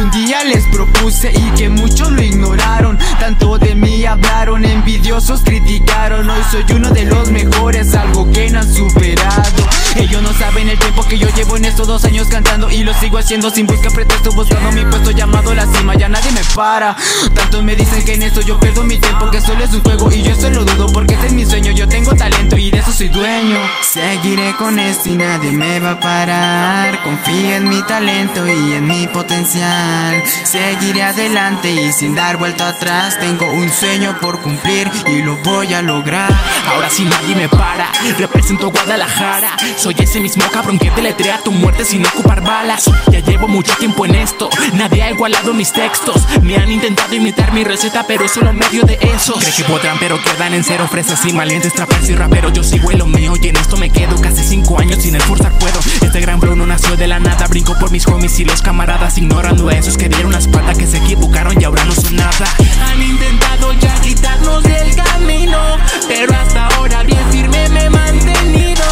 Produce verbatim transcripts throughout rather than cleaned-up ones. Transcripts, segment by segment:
que un día les propuse y que muchos lo ignoraron. Tanto de mí hablaron, envidiosos criticaron. Hoy soy uno de los mejores, algo que no han superado. Ellos no saben el tiempo que yo llevo en estos dos años cantando, y lo sigo haciendo sin buscar pretexto, buscando mi puesto llamado la cima, ya nadie me para. Tantos me dicen que en esto yo pierdo mi tiempo, que solo es un juego, y yo eso lo dudo, porque este es mi sueño. Yo tengo talento y de eso soy dueño. Seguiré con esto y nadie me va a parar. Confía en mi talento y en mi potencial. Seguiré adelante y sin dar vuelta atrás. Tengo un sueño por cumplir y lo voy a lograr. Ahora sí nadie me para, represento Guadalajara. Soy ese mismo cabrón que deletrea tu muerte sin ocupar balas. Ya llevo mucho tiempo en esto, nadie ha igualado mis textos. Me han intentado imitar mi receta, pero solo en medio de esos. Creen que podrán pero quedan en cero. Fresas y malientes, traperos y raperos. Yo sigo en lo mío y en esto me quedo. Casi cinco años sin esforzar puedo. Este gran flow no nació de la nada. Brinco por mis homies y los camaradas, ignorando a esos que dieron las patas, que se equivocaron y ahora no son nada. Han intentado ya quitarnos del camino, pero hasta ahora bien firme me he mantenido.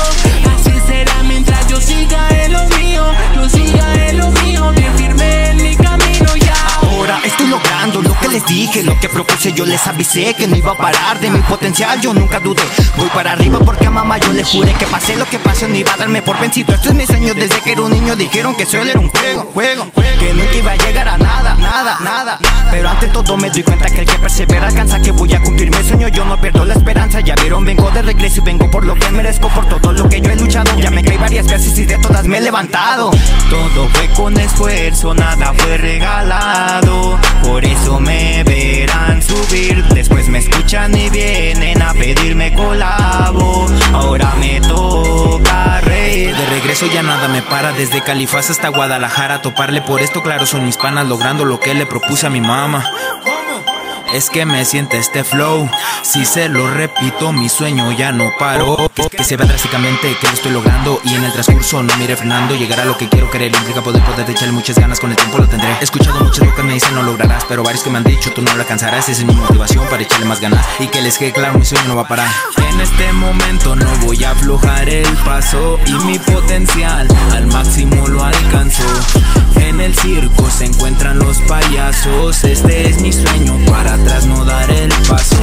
Así será mientras yo siga en lo mío, yo siga en lo mío, bien firme en mi camino ya. Ahora estoy logrando lo que les dije, lo que propuse. Yo les avisé que no iba a parar, de mi potencial yo nunca dudé. Voy para arriba porque a mamá yo le juré que pasé lo que pasé, no iba a darme por vencido. Estos mis años desde que era un niño dijeron que solo era un juego, juego, juego, que nunca iba a llegar a nada, nada, nada. Pero ante todo me doy cuenta que el que persevera alcanza, que voy a cumplir mi sueño, yo no pierdo la esperanza. Ya vieron, vengo de regreso y vengo por lo que merezco, por todo lo que yo he luchado. Ya me caí varias veces y de todas me he levantado. Todo fue con esfuerzo, nada fue regalado. Por eso me verán subir, después me escuchan y vienen a pedirme colabo. Ahora me toca reír. De regreso ya nada me para, desde Califaz hasta Guadalajara. Toparle por esto, claro, son mis panas, logrando lo que le propuse a mi mamá. Es que me siente este flow, si se lo repito, mi sueño ya no paró. Que se vea drásticamente que lo estoy logrando, y en el transcurso no me iré frenando. Llegar a lo que quiero querer implica poder poder echarle muchas ganas, con el tiempo lo tendré. He escuchado muchas locas me dicen no lograrás, pero varios que me han dicho tú no lo alcanzarás. Esa es mi motivación para echarle más ganas, y que les quede claro, mi sueño no va a parar. En este momento no voy a aflojar el paso, y mi potencial al máximo lo alcanzo. En el circo se encuentran los payasos, este es mi sueño, para atrás no dar el paso.